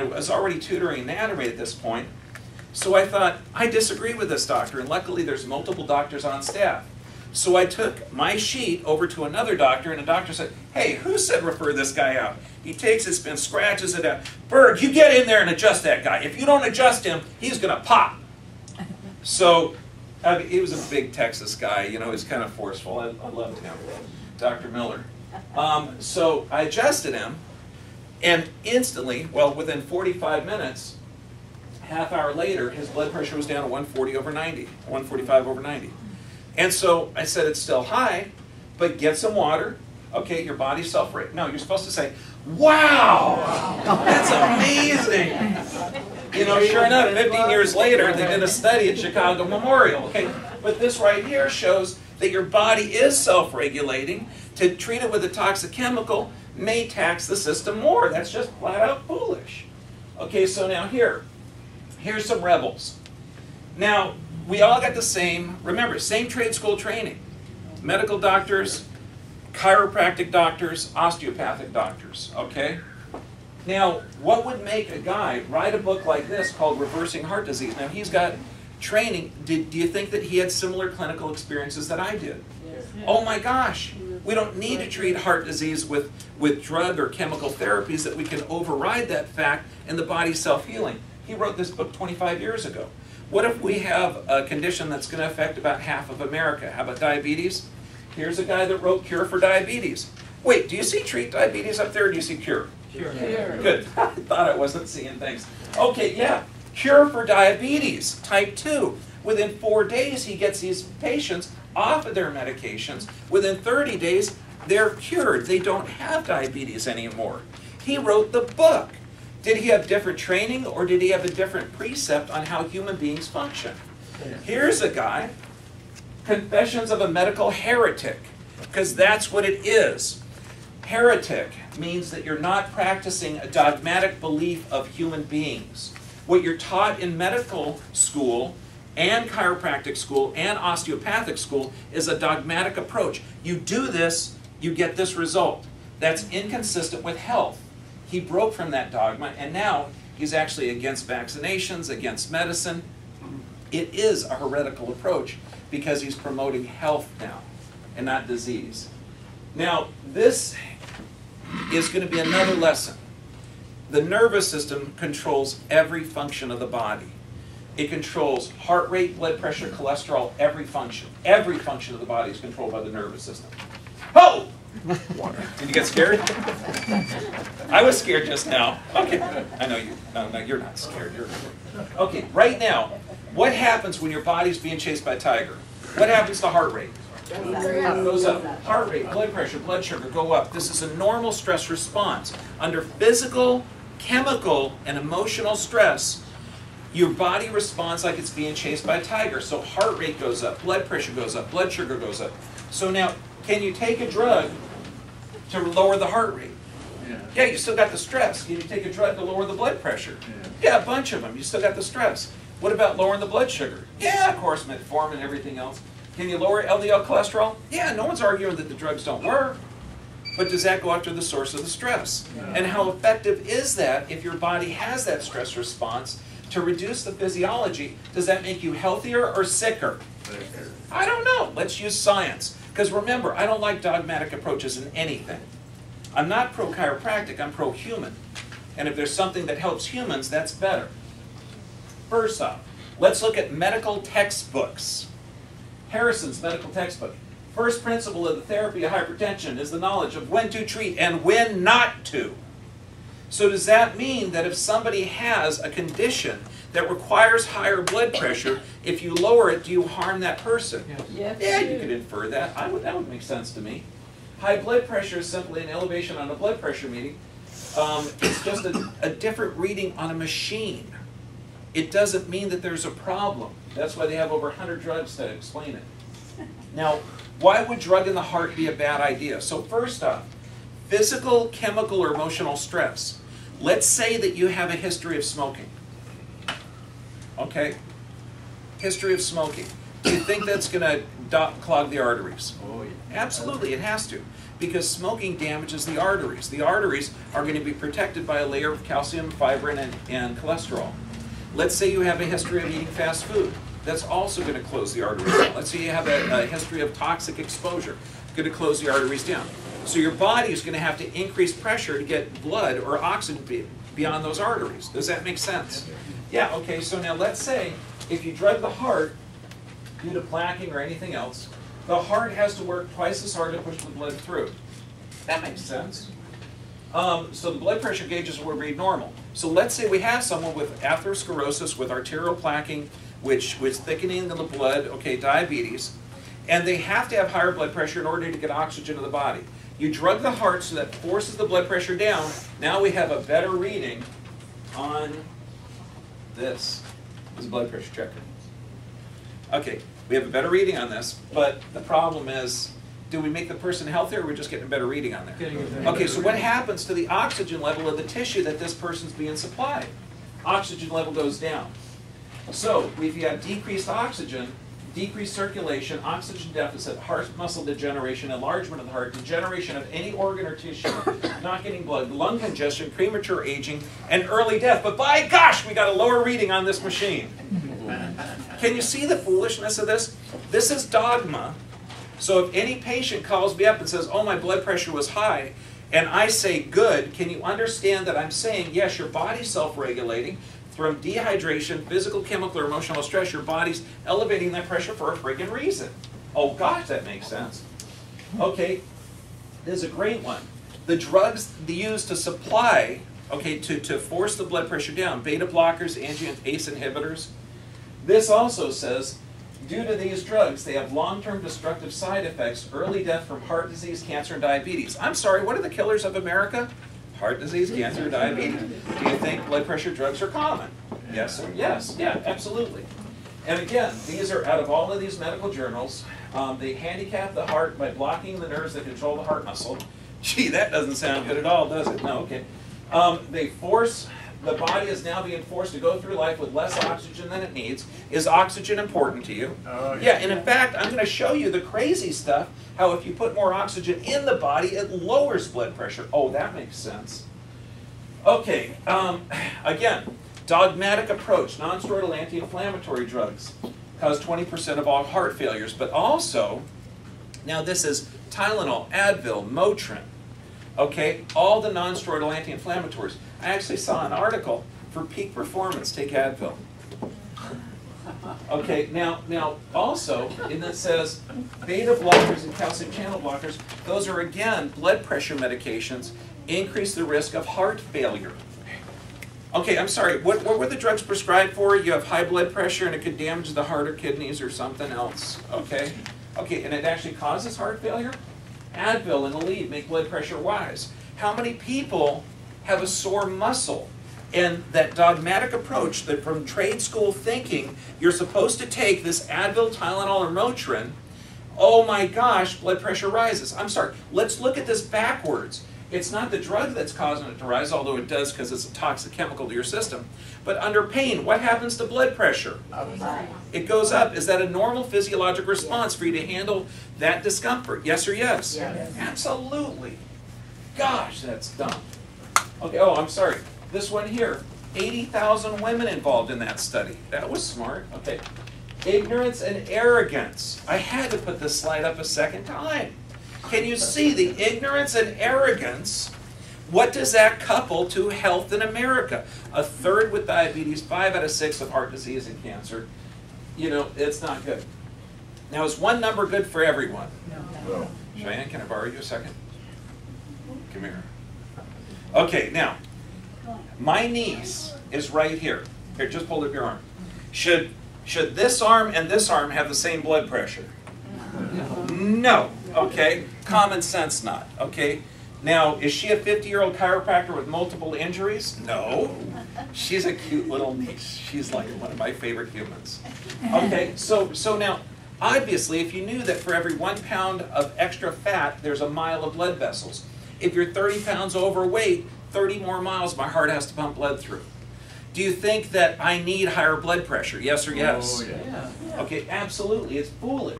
I was already tutoring anatomy at this point, so I thought, I disagree with this doctor, and luckily there's multiple doctors on staff. So I took my sheet over to another doctor, and the doctor said, hey, who said refer this guy out? He takes it and scratches it out. Berg, you get in there and adjust that guy. If you don't adjust him, he's going to pop. So I mean, he was a big Texas guy, you know, he's kind of forceful. I loved him, Dr. Miller. So I adjusted him, and instantly, well, within 45 minutes, half hour later, his blood pressure was down to 145 over 90. And so I said, it's still high, but get some water. Okay, your body's self-regulating. No, you're supposed to say, wow, that's amazing. You know, sure enough, 15 years later, they did a study at Chicago Memorial. Okay, but this right here shows that your body is self-regulating. To treat it with a toxic chemical may tax the system more. That's just flat out foolish. Okay, so now here's some rebels. Now, we all got the same, remember, same trade school training. Medical doctors, chiropractic doctors, osteopathic doctors, okay? Now, what would make a guy write a book like this called Reversing Heart Disease? Now, he's got training. Do you think that he had similar clinical experiences that I did? Yes. Oh my gosh, we don't need to treat heart disease with drug or chemical therapies that we can override that fact and the body's self-healing. He wrote this book 25 years ago. What if we have a condition that's going to affect about half of America? How about diabetes? Here's a guy that wrote Cure for Diabetes. Wait, do you see treat diabetes up there or do you see cure? Cure. Cure. Good. I thought I wasn't seeing things. Okay, yeah. Cure for diabetes, type 2. Within 4 days, he gets these patients off of their medications. Within 30 days, they're cured. They don't have diabetes anymore. He wrote the book. Did he have different training, or did he have a different precept on how human beings function? Here's a guy, Confessions of a Medical Heretic, because that's what it is. Heretic means that you're not practicing a dogmatic belief of human beings. What you're taught in medical school and chiropractic school and osteopathic school is a dogmatic approach. You do this, you get this result. That's inconsistent with health. He broke from that dogma, and now he's actually against vaccinations, against medicine. It is a heretical approach because he's promoting health now and not disease. Now, this is going to be another lesson. The nervous system controls every function of the body. It controls heart rate, blood pressure, cholesterol, every function. Every function of the body is controlled by the nervous system. Ho! Water. Did you get scared? I was scared just now. Okay. I know you. No, you're not scared. You're scared. Okay, right now, what happens when your body's being chased by a tiger? What happens to heart rate? Goes up. Heart rate, blood pressure, blood sugar go up. This is a normal stress response. Under physical, chemical, and emotional stress, your body responds like it's being chased by a tiger. So heart rate goes up, blood pressure goes up, blood sugar goes up. So now, can you take a drug to lower the heart rate? Yeah, you still got the stress. Can you take a drug to lower the blood pressure? Yeah, a bunch of them. You still got the stress. What about lowering the blood sugar? Yeah, of course, metformin and everything else. Can you lower LDL cholesterol? Yeah, no one's arguing that the drugs don't work. But does that go after the source of the stress? No. And how effective is that if your body has that stress response to reduce the physiology? Does that make you healthier or sicker? I don't know. Let's use science. Because remember, I don't like dogmatic approaches in anything. I'm not pro-chiropractic, I'm pro-human. And if there's something that helps humans, that's better. First off, let's look at medical textbooks. Harrison's medical textbook. First principle of the therapy of hypertension is the knowledge of when to treat and when not to. So does that mean that if somebody has a condition that requires higher blood pressure, if you lower it, do you harm that person? Yes. Yes. Yeah, you could infer that. That would make sense to me. High blood pressure is simply an elevation on a blood pressure reading. It's just a different reading on a machine. It doesn't mean that there's a problem. That's why they have over 100 drugs to explain it. Now, why would drug in the heart be a bad idea? So first off, physical, chemical, or emotional stress. Let's say that you have a history of smoking. Okay? History of smoking. Do you think that's going to clog the arteries? Oh, yeah. Absolutely, it has to. because smoking damages the arteries. The arteries are going to be protected by a layer of calcium, fibrin, and cholesterol. Let's say you have a history of eating fast food. That's also going to close the arteries down. Let's say you have a history of toxic exposure. Going to close the arteries down. So your body is going to have to increase pressure to get blood or oxygen beyond those arteries. Does that make sense? Yeah, okay, so now let's say if you drug the heart due to plaquing or anything else, the heart has to work twice as hard to push the blood through. That makes sense. So the blood pressure gauges will read normal. So let's say we have someone with atherosclerosis, with arterial plaquing, which was thickening of the blood, okay, diabetes, and they have to have higher blood pressure in order to get oxygen to the body. You drug the heart so that forces the blood pressure down. Now we have a better reading on this blood pressure checker. Okay, we have a better reading on this, but the problem is, do we make the person healthier, or are we just getting a better reading on there? Okay, so what happens to the oxygen level of the tissue that this person's being supplied? Oxygen level goes down. So if you have decreased oxygen, decreased circulation, oxygen deficit, heart muscle degeneration, enlargement of the heart, degeneration of any organ or tissue, not getting blood, lung congestion, premature aging, and early death. But by gosh, we got a lower reading on this machine. Can you see the foolishness of this? This is dogma. So if any patient calls me up and says, oh, my blood pressure was high, and I say good, can you understand that I'm saying, yes, your body's self-regulating. From dehydration, physical, chemical, or emotional stress, your body's elevating that pressure for a friggin' reason. Oh gosh, that makes sense. Okay, there's a great one. The drugs they use to supply, okay, to force the blood pressure down, beta blockers, ACE inhibitors. This also says, due to these drugs, they have long-term destructive side effects, early death from heart disease, cancer, and diabetes. I'm sorry, what are the killers of America? Heart disease, cancer, diabetes. Do you think blood pressure drugs are common? Yes, sir. Yes, yeah, absolutely. And again, these are out of all of these medical journals. They handicap the heart by blocking the nerves that control the heart muscle. Gee, that doesn't sound good at all, does it? No, okay. They force, the body is now being forced to go through life with less oxygen than it needs. Is oxygen important to you? Oh, yeah. Yeah, and in fact, I'm going to show you the crazy stuff, how if you put more oxygen in the body, it lowers blood pressure. Oh, that makes sense. Okay, again, dogmatic approach, nonsteroidal anti-inflammatory drugs cause 20% of all heart failures, but also, now this is Tylenol, Advil, Motrin, okay, all the nonsteroidal anti-inflammatories. I actually saw an article for peak performance, take Advil. Okay, now also, and it says beta blockers and calcium channel blockers, those are again blood pressure medications, increase the risk of heart failure. Okay, I'm sorry, what were the drugs prescribed for? You have high blood pressure and it could damage the heart or kidneys or something else, okay? Okay, and it actually causes heart failure? Advil and Aleve make blood pressure rise. How many people have a sore muscle? And that dogmatic approach that from trade school thinking, you're supposed to take this Advil, Tylenol, or Motrin, oh my gosh, blood pressure rises. I'm sorry, let's look at this backwards. It's not the drug that's causing it to rise, although it does because it's a toxic chemical to your system. But under pain, what happens to blood pressure? It goes up. Is that a normal physiologic response for you to handle that discomfort? Yes or yes? Yes. Absolutely. Gosh, that's dumb. Okay, oh, I'm sorry. This one here, 80,000 women involved in that study. That was smart. Okay. Ignorance and arrogance. I had to put this slide up a second time. Can you see the ignorance and arrogance? What does that couple to health in America? A third with diabetes, 5 out of 6 with heart disease and cancer. You know, it's not good. Now, is one number good for everyone? No. Cheyenne, can I borrow you a second? Come here. Okay, now. My niece is right here. Here, just hold up your arm. Should this arm and this arm have the same blood pressure? No. Okay. Common sense not. Okay. Now, is she a 50-year-old chiropractor with multiple injuries? No. She's a cute little niece. She's like one of my favorite humans. Okay. So now, obviously, if you knew that for every 1 pound of extra fat, there's a mile of blood vessels. If you're 30 pounds overweight, 30 more miles my heart has to pump blood through. Do you think that I need higher blood pressure? Yes or yes? Oh, yeah. Okay, absolutely. It's foolish.